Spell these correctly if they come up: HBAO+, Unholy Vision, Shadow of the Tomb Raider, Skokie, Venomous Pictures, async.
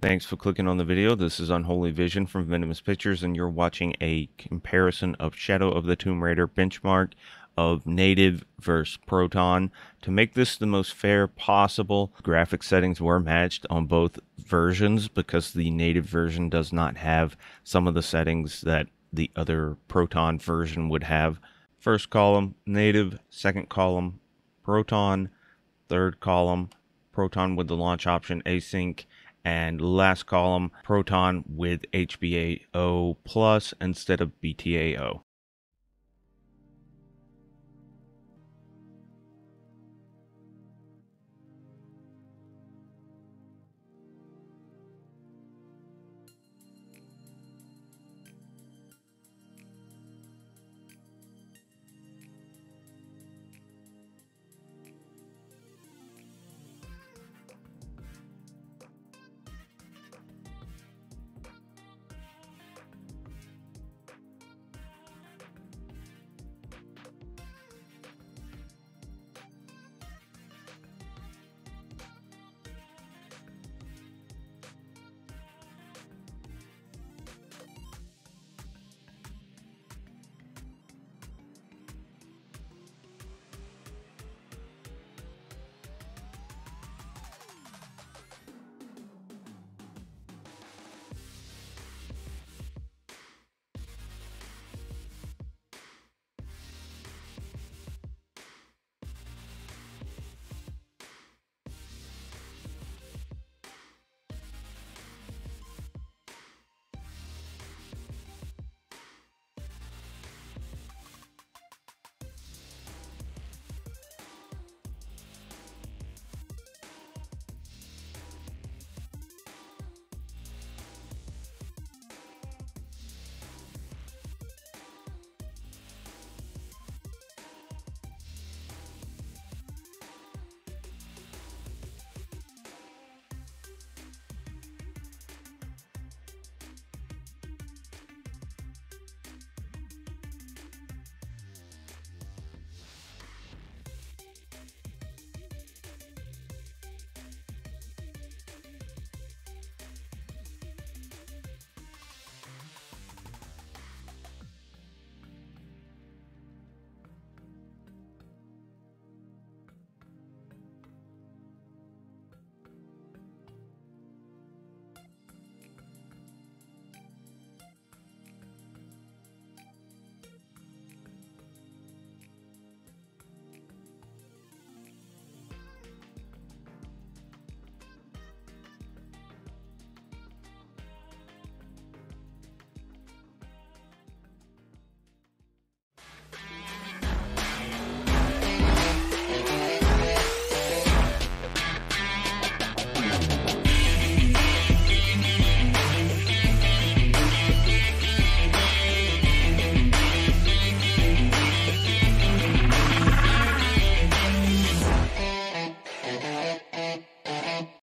Thanks for clicking on the video. This is Unholy Vision from Venomous Pictures, and you're watching a comparison of Shadow of the Tomb Raider benchmark of native versus Proton. To make this the most fair possible, graphic settings were matched on both versions because the native version does not have some of the settings that the other Proton version would have. First column, native. Second column, Proton. Third column, Proton with the launch option async. And last column, Proton with HBAO+ instead of BTAO.